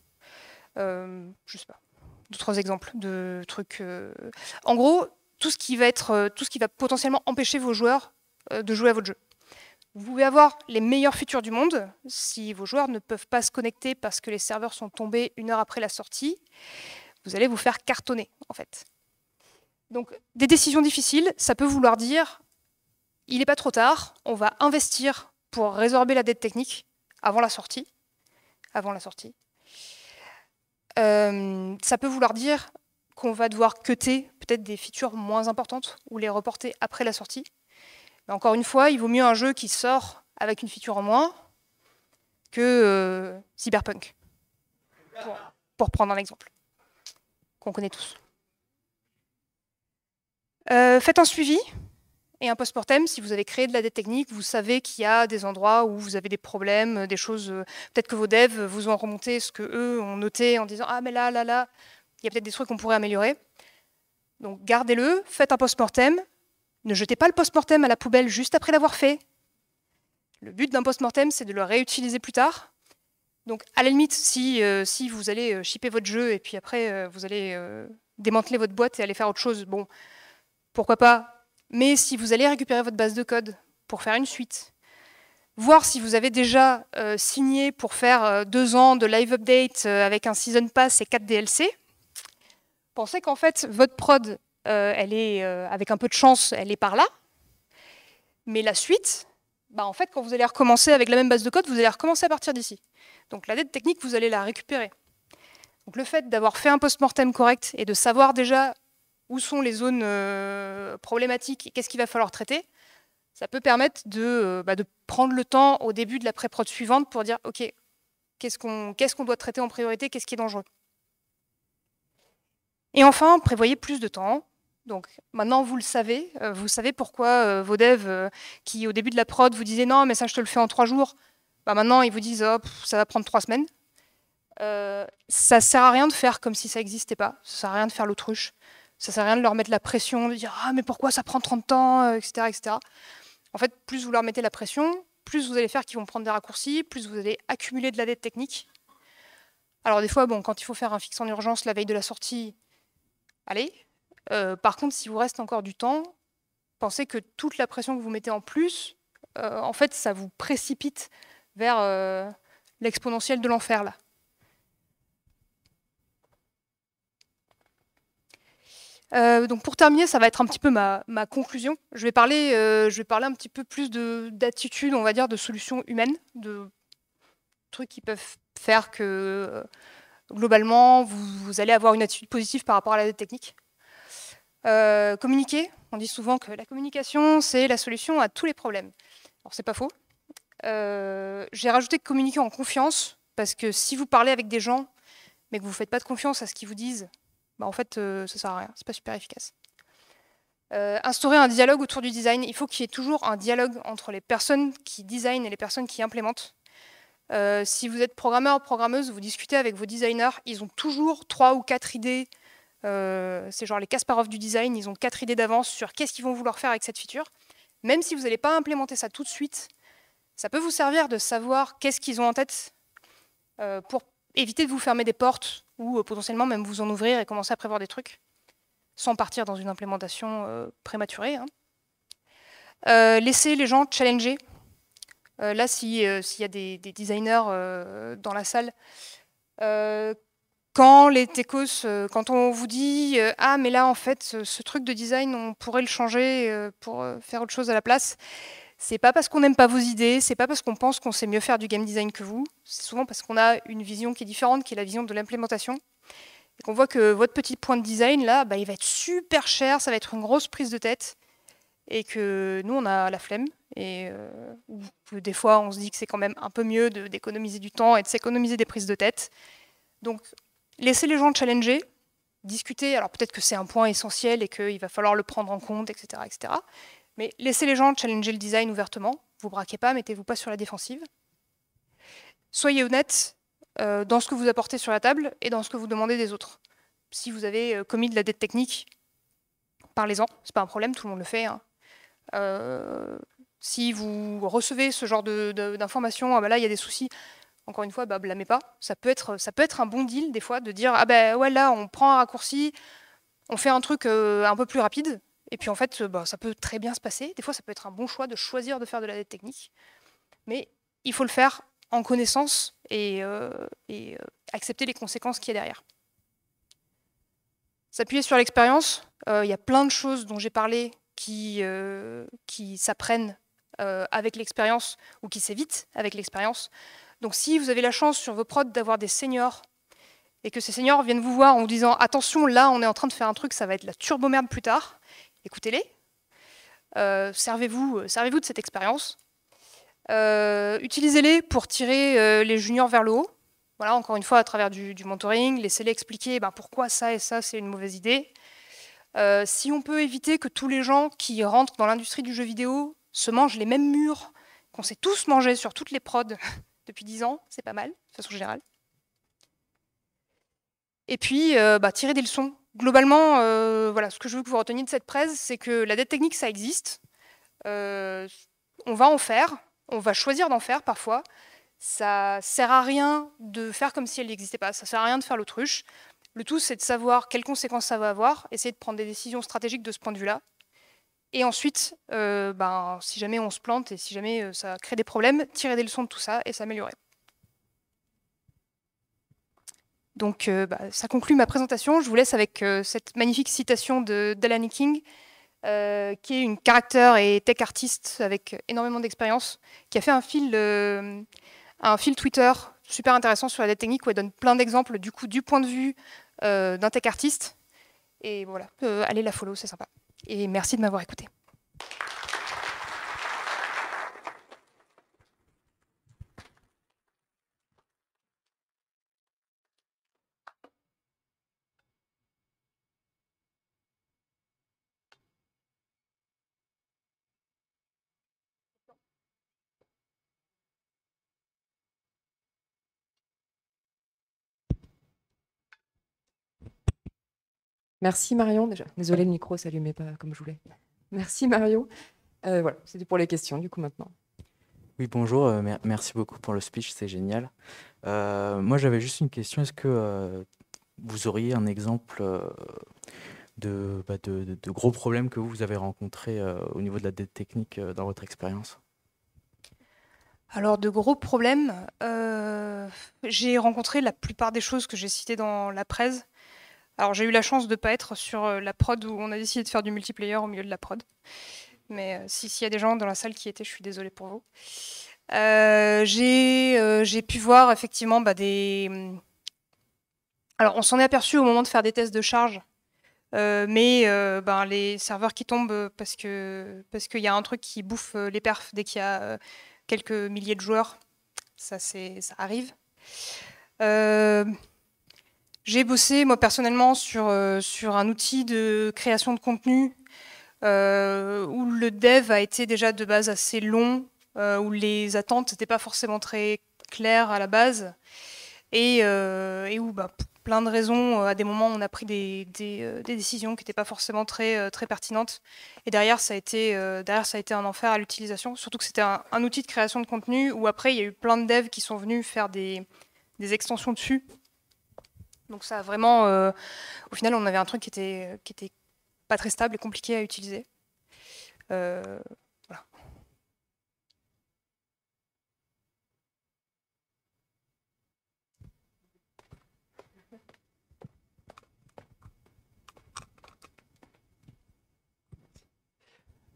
Je sais pas, 2, 3 exemples de trucs. En gros, tout ce qui va potentiellement empêcher vos joueurs de jouer à votre jeu. Vous pouvez avoir les meilleures features du monde si vos joueurs ne peuvent pas se connecter parce que les serveurs sont tombés 1 heure après la sortie. Vous allez vous faire cartonner, en fait. Donc, des décisions difficiles, ça peut vouloir dire il n'est pas trop tard, on va investir pour résorber la dette technique avant la sortie. Ça peut vouloir dire qu'on va devoir cutter peut-être des features moins importantes ou les reporter après la sortie. Mais encore une fois, il vaut mieux un jeu qui sort avec une feature en moins que Cyberpunk, pour prendre un exemple qu'on connaît tous. Faites un suivi et un post-mortem. Si vous avez créé de la dette technique, vous savez qu'il y a des endroits où vous avez des problèmes, des choses. Peut-être que vos devs vous ont remonté ce qu'eux ont noté en disant ah, mais là, il y a peut-être des trucs qu'on pourrait améliorer. Donc gardez-le, faites un post-mortem. Ne jetez pas le post-mortem à la poubelle juste après l'avoir fait. Le but d'un post-mortem, c'est de le réutiliser plus tard. Donc à la limite, si vous allez shipper votre jeu et puis après vous allez démanteler votre boîte et aller faire autre chose, bon. Pourquoi pas? Mais si vous allez récupérer votre base de code pour faire une suite, voir si vous avez déjà signé pour faire 2 ans de live update avec un season pass et 4 DLC, pensez qu'en fait, votre prod, elle est, avec un peu de chance, elle est par là. Mais la suite, bah, en fait, quand vous allez recommencer avec la même base de code, vous allez recommencer à partir d'ici. Donc la dette technique, vous allez la récupérer. Donc le fait d'avoir fait un post-mortem correct et de savoir déjà où sont les zones problématiques et qu'est-ce qu'il va falloir traiter, ça peut permettre de prendre le temps au début de la pré-prod suivante pour dire ok, qu'est-ce qu'on doit traiter en priorité, qu'est-ce qui est dangereux. Et enfin, prévoyez plus de temps. Donc maintenant, vous le savez. Vous savez pourquoi vos devs qui, au début de la prod, vous disaient non, mais ça, je te le fais en 3 jours. Bah, maintenant, ils vous disent oh, ça va prendre 3 semaines. Ça sert à rien de faire comme si ça n'existait pas. Ça sert à rien de faire l'autruche. Ça sert à rien de leur mettre la pression, de dire « Ah, mais pourquoi ça prend 30 ans ?» etc., etc. En fait, plus vous leur mettez la pression, plus vous allez faire qu'ils vont prendre des raccourcis, plus vous allez accumuler de la dette technique. Alors des fois, bon, quand il faut faire un fixe en urgence la veille de la sortie, allez. Par contre, si vous reste encore du temps, pensez que toute la pression que vous mettez en plus, en fait, ça vous précipite vers l'exponentielle de l'enfer, là. Donc pour terminer, ça va être un petit peu ma conclusion. Je vais parler un petit peu plus d'attitude, on va dire, de solutions humaines, de trucs qui peuvent faire que, globalement, vous allez avoir une attitude positive par rapport à la dette technique. Communiquer. On dit souvent que la communication, c'est la solution à tous les problèmes. Alors, c'est pas faux. J'ai rajouté communiquer en confiance, parce que si vous parlez avec des gens, mais que vous ne faites pas de confiance à ce qu'ils vous disent, bah en fait, ça sert à rien, c'est pas super efficace. Instaurer un dialogue autour du design, il faut qu'il y ait toujours un dialogue entre les personnes qui designent et les personnes qui implémentent. Si vous êtes programmeur ou programmeuse, vous discutez avec vos designers, ils ont toujours 3 ou 4 idées. C'est genre les Kasparov du design, ils ont 4 idées d'avance sur qu'est-ce qu'ils vont vouloir faire avec cette feature. Même si vous n'allez pas implémenter ça tout de suite, ça peut vous servir de savoir qu'est-ce qu'ils ont en tête pour éviter de vous fermer des portes ou potentiellement même vous en ouvrir et commencer à prévoir des trucs sans partir dans une implémentation prématurée. Hein. Laissez les gens challenger. Là, s'il y a des designers dans la salle, quand les techos, quand on vous dit « Ah, mais là, en fait, ce truc de design, on pourrait le changer pour faire autre chose à la place », c'est pas parce qu'on n'aime pas vos idées, c'est pas parce qu'on pense qu'on sait mieux faire du game design que vous, c'est souvent parce qu'on a une vision qui est différente, qui est la vision de l'implémentation, et qu'on voit que votre petit point de design, là, bah, il va être super cher, ça va être une grosse prise de tête, et que nous, on a la flemme, et des fois, on se dit que c'est quand même un peu mieux d'économiser du temps et de s'économiser des prises de tête. Donc, laissez les gens challenger, discuter, alors peut-être que c'est un point essentiel et qu'il va falloir le prendre en compte, etc., etc., mais laissez les gens challenger le design ouvertement. Vous braquez pas, mettez-vous pas sur la défensive. Soyez honnête dans ce que vous apportez sur la table et dans ce que vous demandez des autres. Si vous avez commis de la dette technique, parlez-en, c'est pas un problème, tout le monde le fait. Hein. Si vous recevez ce genre d'informations, ah bah là il y a des soucis, encore une fois, bah, blâmez pas. Ça peut être un bon deal des fois de dire ah ben bah, ouais là on prend un raccourci, on fait un truc un peu plus rapide. Et puis en fait, bah, ça peut très bien se passer. Des fois, ça peut être un bon choix de choisir de faire de la dette technique. Mais il faut le faire en connaissance et accepter les conséquences qu'il y a derrière. S'appuyer sur l'expérience. Il y a plein de choses dont j'ai parlé qui s'apprennent avec l'expérience ou qui s'évitent avec l'expérience. Donc si vous avez la chance sur vos prods d'avoir des seniors et que ces seniors viennent vous voir en vous disant « Attention, là, on est en train de faire un truc, ça va être la turbo-merde plus tard », écoutez-les, servez-vous de cette expérience, utilisez-les pour tirer les juniors vers le haut, voilà, encore une fois à travers du mentoring, laissez-les expliquer ben, pourquoi ça et ça c'est une mauvaise idée. Si on peut éviter que tous les gens qui rentrent dans l'industrie du jeu vidéo se mangent les mêmes murs qu'on s'est tous mangés sur toutes les prods depuis 10 ans, c'est pas mal, de façon générale. Et puis, bah, tirer des leçons. Globalement, voilà, ce que je veux que vous reteniez de cette presse, c'est que la dette technique, ça existe. On va en faire, on va choisir d'en faire parfois. Ça sert à rien de faire comme si elle n'existait pas, ça sert à rien de faire l'autruche. Le tout, c'est de savoir quelles conséquences ça va avoir, essayer de prendre des décisions stratégiques de ce point de vue-là. Et ensuite, ben, si jamais on se plante et si jamais ça crée des problèmes, tirer des leçons de tout ça et s'améliorer. Donc bah, ça conclut ma présentation, je vous laisse avec cette magnifique citation de Dalani King, qui est une character et tech artiste avec énormément d'expérience, qui a fait un fil Twitter super intéressant sur la dette technique où elle donne plein d'exemples du coup du point de vue d'un tech artiste. Et voilà, allez la follow, c'est sympa. Et merci de m'avoir écouté. Merci Marion, déjà. Désolée, le micro ne s'allumait pas comme je voulais. Merci Marion. Voilà, c'était pour les questions, du coup, maintenant. Oui, bonjour. Merci beaucoup pour le speech, c'est génial. Moi, j'avais juste une question. Est-ce que vous auriez un exemple de gros problèmes que vous avez rencontrés au niveau de la dette technique dans votre expérience? Alors, de gros problèmes, j'ai rencontré la plupart des choses que j'ai citées dans la presse. Alors j'ai eu la chance de ne pas être sur la prod où on a décidé de faire du multiplayer au milieu de la prod. Mais s'il y a des gens dans la salle qui étaient, je suis désolée pour vous. J'ai pu voir effectivement bah, des... Alors on s'en est aperçu au moment de faire des tests de charge, mais bah, les serveurs qui tombent parce qu'il y a un truc qui bouffe les perfs dès qu'il y a quelques milliers de joueurs, ça arrive. J'ai bossé, moi, personnellement, sur un outil de création de contenu où le dev a été déjà de base assez long, où les attentes n'étaient pas forcément très clair à la base, et où bah, pour plein de raisons, à des moments on a pris des décisions qui n'étaient pas forcément très pertinentes, et derrière ça a été, un enfer à l'utilisation, surtout que c'était un outil de création de contenu où après il y a eu plein de devs qui sont venus faire des extensions dessus. Donc ça a vraiment, au final on avait un truc qui était pas très stable et compliqué à utiliser. Voilà.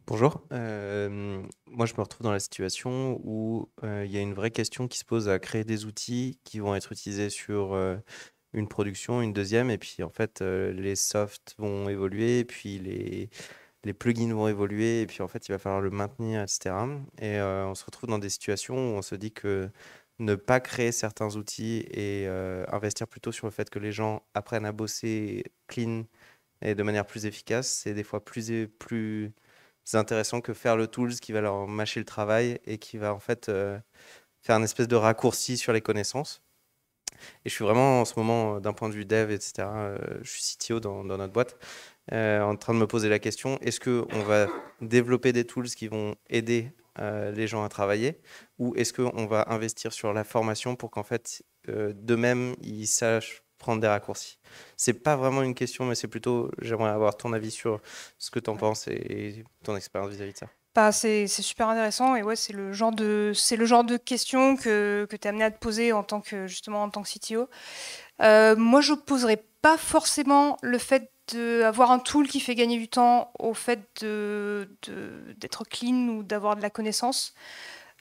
Bonjour, moi je me retrouve dans la situation où il y a une vraie question qui se pose à créer des outils qui vont être utilisés sur une production, une deuxième, et puis en fait les softs vont évoluer, et puis les plugins vont évoluer, et puis en fait il va falloir le maintenir, etc. Et on se retrouve dans des situations où on se dit que ne pas créer certains outils et investir plutôt sur le fait que les gens apprennent à bosser clean et de manière plus efficace, c'est des fois plus intéressant que faire le tools qui va leur mâcher le travail et qui va en fait faire une espèce de raccourci sur les connaissances. Et je suis vraiment en ce moment, d'un point de vue dev, etc., je suis CTO dans notre boîte, en train de me poser la question, est-ce qu'on va développer des tools qui vont aider les gens à travailler, ou est-ce qu'on va investir sur la formation pour qu'en fait, d'eux-mêmes, ils sachent prendre des raccourcis? C'est pas vraiment une question, mais c'est plutôt, j'aimerais avoir ton avis sur ce que tu en penses et ton expérience vis-à-vis de ça. Bah, c'est super intéressant, et ouais, c'est le genre de questions que tu es amené à te poser en tant que, justement, en tant que CTO. Moi, je n'opposerais pas forcément le fait d'avoir un tool qui fait gagner du temps au fait d'être clean ou d'avoir de la connaissance.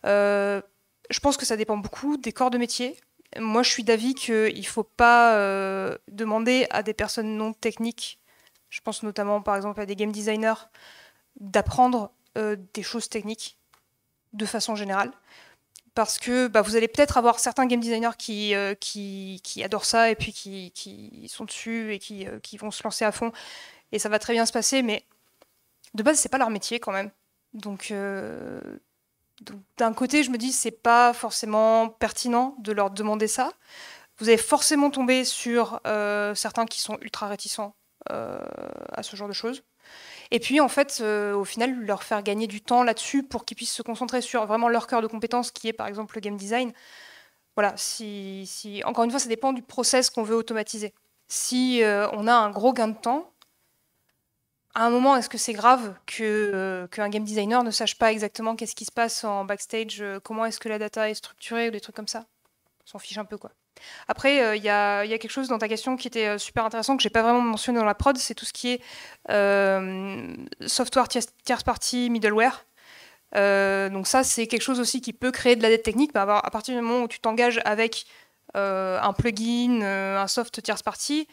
Je pense que ça dépend beaucoup des corps de métier. Moi, je suis d'avis qu'il ne faut pas demander à des personnes non techniques, je pense notamment par exemple à des game designers, d'apprendre des choses techniques de façon générale, parce que bah, vous allez peut-être avoir certains game designers qui adorent ça et puis qui sont dessus et qui vont se lancer à fond et ça va très bien se passer, mais de base c'est pas leur métier quand même, donc d'un côté je me dis c'est pas forcément pertinent de leur demander ça. Vous allez forcément tomber sur certains qui sont ultra réticents à ce genre de choses. Et puis, en fait, au final, leur faire gagner du temps là-dessus pour qu'ils puissent se concentrer sur vraiment leur cœur de compétence, qui est par exemple le game design. Voilà, encore une fois, ça dépend du process qu'on veut automatiser. Si on a un gros gain de temps, à un moment, est-ce que c'est grave qu'un game designer ne sache pas exactement qu'est-ce qui se passe en backstage, comment est-ce que la data est structurée, ou des trucs comme ça? On s'en fiche un peu, quoi. Après, y a quelque chose dans ta question qui était super intéressant, que je n'ai pas vraiment mentionné dans la prod, c'est tout ce qui est software tierce-partie, middleware. Donc ça, c'est quelque chose aussi qui peut créer de la dette technique. Bah, à partir du moment où tu t'engages avec un plugin, un soft tierce-partie,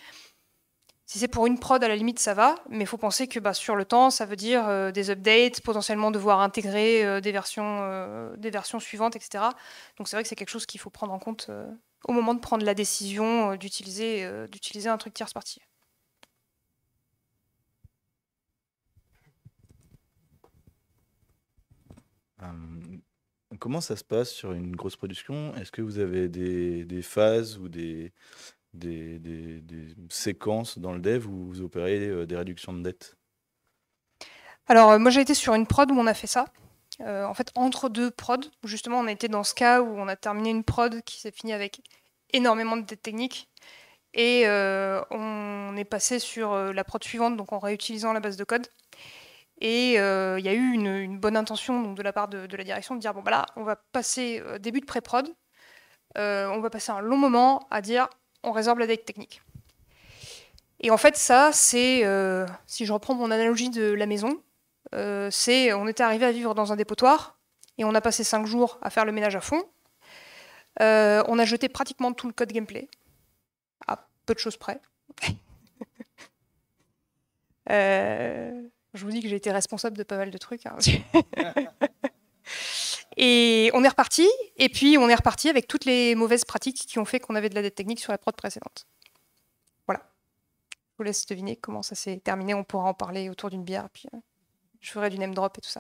si c'est pour une prod, à la limite, ça va, mais il faut penser que bah, sur le temps, ça veut dire des updates, potentiellement devoir intégrer des versions suivantes, etc. Donc c'est vrai que c'est quelque chose qu'il faut prendre en compte au moment de prendre la décision d'utiliser un truc tierce partie. Comment ça se passe sur une grosse production? Est-ce que vous avez des phases ou des séquences dans le dev où vous opérez des réductions de dettes? Alors moi j'ai été sur une prod où on a fait ça. En fait, entre deux prods, justement, on était dans ce cas où on a terminé une prod qui s'est finie avec énormément de dettes techniques, et on est passé sur la prod suivante, donc en réutilisant la base de code. Et il y a eu une bonne intention donc, de la part de la direction de dire bon bah là, on va passer début de pré-prod, on va passer un long moment à dire on résorbe la dette technique. Et en fait, ça, c'est si je reprends mon analogie de la maison. On était arrivé à vivre dans un dépotoir et on a passé 5 jours à faire le ménage à fond. On a jeté pratiquement tout le code gameplay, à peu de choses près. Je vous dis que j'ai été responsable de pas mal de trucs. Hein. Et on est reparti, et puis on est reparti avec toutes les mauvaises pratiques qui ont fait qu'on avait de la dette technique sur la prod précédente. Voilà. Je vous laisse deviner comment ça s'est terminé. On pourra en parler autour d'une bière. Puis, je ferai du name drop et tout ça.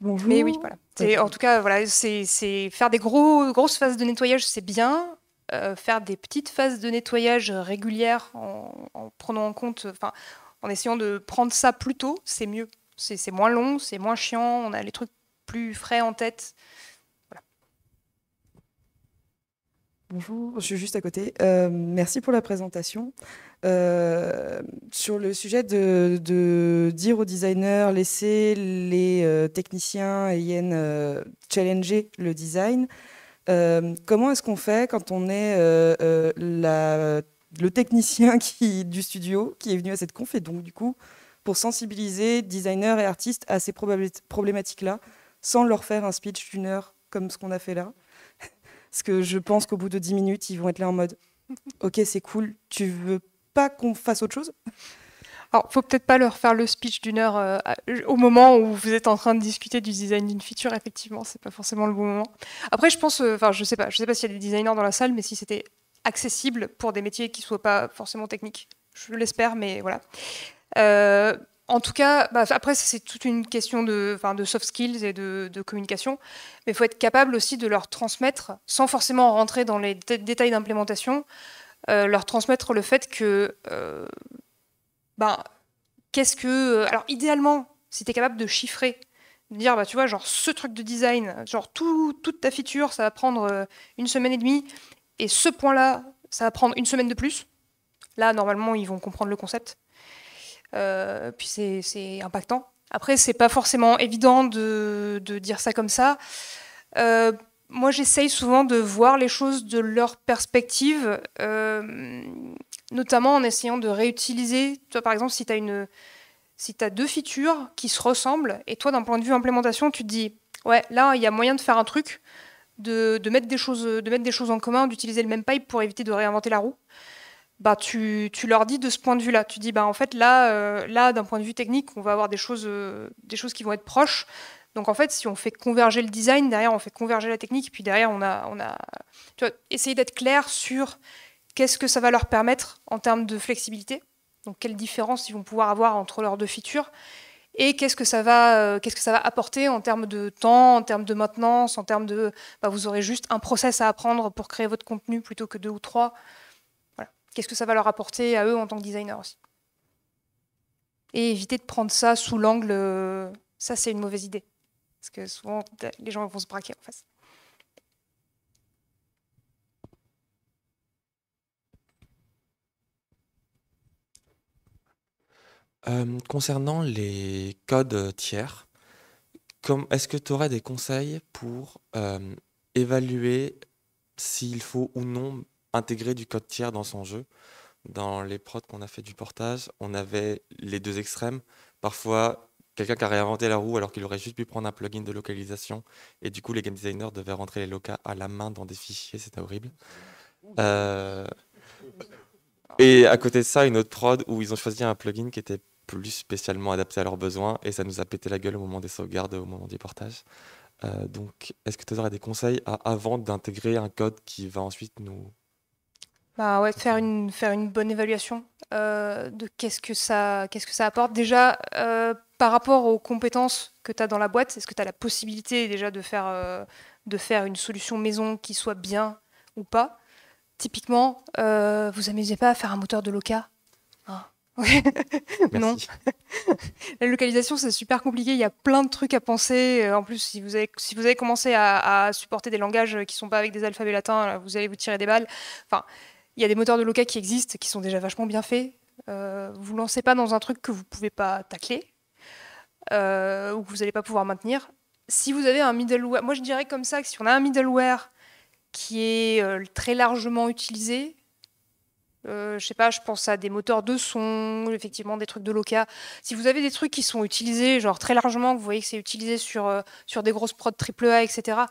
Bonjour. Mais oui, voilà. Okay. En tout cas, voilà, c'est faire des grosses phases de nettoyage, c'est bien. Faire des petites phases de nettoyage régulières en prenant en compte, enfin, en essayant de prendre ça plus tôt, c'est mieux. C'est moins long, c'est moins chiant, on a les trucs plus frais en tête. Voilà. Bonjour, je suis juste à côté. Merci pour la présentation. Sur le sujet de dire aux designers, laisser les techniciens et IN challenger le design, comment est-ce qu'on fait quand on est le technicien du studio qui est venu à cette conf, et donc du coup pour sensibiliser designers et artistes à ces problématiques-là sans leur faire un speech d'une heure comme ce qu'on a fait là? Parce que je pense qu'au bout de 10 minutes, ils vont être là en mode « Ok, c'est cool, tu veux pas qu'on fasse autre chose ?» Alors, il ne faut peut-être pas leur faire le speech d'une heure au moment où vous êtes en train de discuter du design d'une feature, effectivement, c'est pas forcément le bon moment. Après, je pense, enfin, je sais pas s'il y a des designers dans la salle, mais si c'était accessible pour des métiers qui ne soient pas forcément techniques, je l'espère, mais voilà. En tout cas, bah, après, c'est toute une question de soft skills et de communication, mais il faut être capable aussi de leur transmettre, sans forcément rentrer dans les détails d'implémentation, leur transmettre le fait que... ben, qu'est-ce que... Alors, idéalement, si tu es capable de chiffrer, de dire, bah, tu vois, genre, ce truc de design, genre, toute ta feature, ça va prendre une semaine et demie, et ce point-là, ça va prendre une semaine de plus. Là, normalement, ils vont comprendre le concept. Puis, c'est impactant. Après, c'est pas forcément évident de dire ça comme ça. Moi, j'essaye souvent de voir les choses de leur perspective, notamment en essayant de réutiliser. Toi, par exemple, si tu as deux features qui se ressemblent, et toi, d'un point de vue implémentation, tu te dis « Ouais, là, il y a moyen de faire un truc, de mettre des choses en commun, d'utiliser le même pipe pour éviter de réinventer la roue. » Bah, tu leur dis de ce point de vue-là. Tu dis bah, « En fait, là d'un point de vue technique, on va avoir des choses qui vont être proches. » Donc en fait, si on fait converger le design, derrière on fait converger la technique, et puis derrière on a tu vois, essayer d'être clair sur qu'est-ce que ça va leur permettre en termes de flexibilité, donc quelle différence ils vont pouvoir avoir entre leurs deux features, et qu'est-ce que ça va apporter en termes de temps, en termes de maintenance, en termes de... Bah, vous aurez juste un process à apprendre pour créer votre contenu plutôt que 2 ou 3. Voilà. Qu'est-ce que ça va leur apporter à eux en tant que designers aussi. Et éviter de prendre ça sous l'angle... ça, c'est une mauvaise idée. Parce que souvent, les gens vont se braquer en face. Concernant les codes tiers, est-ce que tu aurais des conseils pour évaluer s'il faut ou non intégrer du code tiers dans son jeu? Dans les prods qu'on a fait du portage, on avait les deux extrêmes. Parfois... quelqu'un qui a réinventé la roue alors qu'il aurait juste pu prendre un plugin de localisation, et du coup les game designers devaient rentrer les locas à la main dans des fichiers, c'était horrible. Et à côté de ça, une autre prod où ils ont choisi un plugin qui était plus spécialement adapté à leurs besoins, et ça nous a pété la gueule au moment des sauvegardes, au moment du portage. Donc est-ce que tu aurais des conseils avant d'intégrer un code qui va ensuite nous... Bah ouais, faire une bonne évaluation de qu'est-ce que ça apporte. Déjà, par rapport aux compétences que tu as dans la boîte, est-ce que tu as la possibilité déjà de faire une solution maison qui soit bien ou pas? Typiquement, vous amusez pas à faire un moteur de loca, hein? Non. La localisation, c'est super compliqué, il y a plein de trucs à penser. En plus, si vous avez commencé à supporter des langages qui sont pas avec des alphabets latins, vous allez vous tirer des balles. Enfin, il y a des moteurs de loca qui existent, qui sont déjà vachement bien faits. Vous lancez pas dans un truc que vous pouvez pas tacler, ou que vous n'allez pas pouvoir maintenir. Si vous avez un middleware, moi je dirais comme ça que si on a un middleware qui est très largement utilisé, je sais pas, je pense à des moteurs de son, effectivement des trucs de loca. Si vous avez des trucs qui sont utilisés, genre très largement, que vous voyez que c'est utilisé sur des grosses prods AAA, etc.,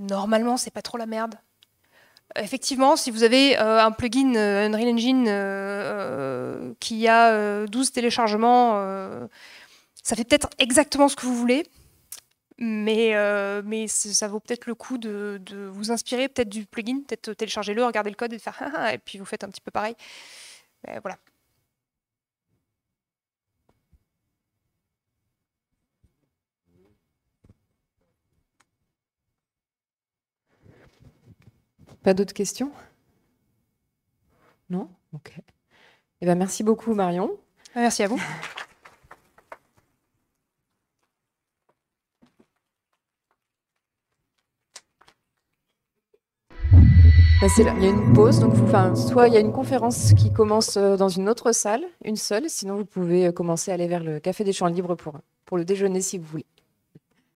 normalement c'est pas trop la merde. Effectivement, si vous avez un plugin Unreal Engine qui a 12 téléchargements, ça fait peut-être exactement ce que vous voulez, mais ça vaut peut-être le coup de vous inspirer peut-être du plugin, peut-être téléchargez-le, regardez le code et faire « ah » et puis vous faites un petit peu pareil. Mais voilà. Pas d'autres questions? Non? Ok. Eh bien, merci beaucoup, Marion. Merci à vous. Il y a une pause, donc soit il y a une conférence qui commence dans une autre salle, une seule, sinon vous pouvez commencer à aller vers le Café des Champs Libres pour le déjeuner si vous voulez.